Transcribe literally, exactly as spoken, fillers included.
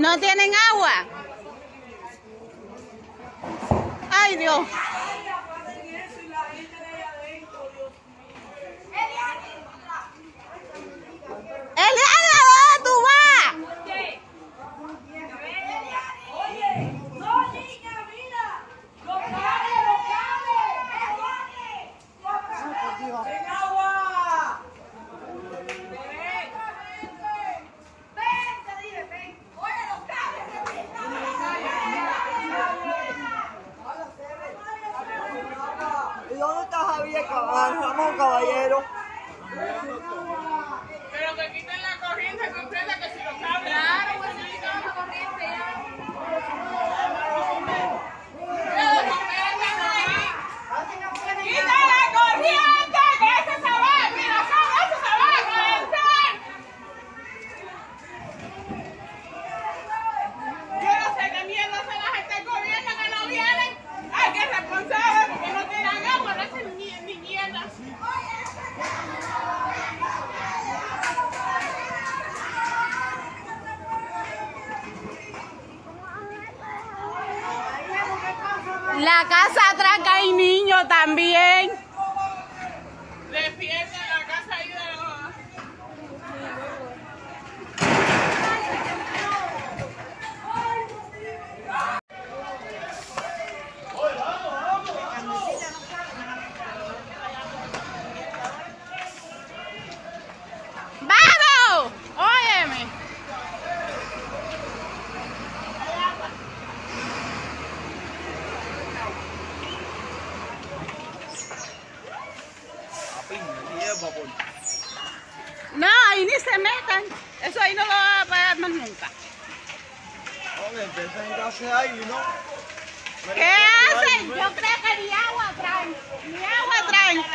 ¿No tienen agua? Ay, Dios. ¿Dónde está Javier Ramón Caballero? Pero que quiten la corriente completa, que si los cables. Claro, pues si quitan la corriente ya. ¡Quita la corriente! ¡Que ese se va! ¡Mira, ese se va a entrar! Yo no sé qué mierda hace la gente del gobierno que no vienen. ¡Ay, qué responsable! Porque no tienen agua. La casa atrás que hay niños también. Le pierden la casa ahí de no, ahí ni se metan. Eso ahí no lo va a pagar más nunca. ¿Qué hacen? Yo creo que ni agua traen. Ni agua traen.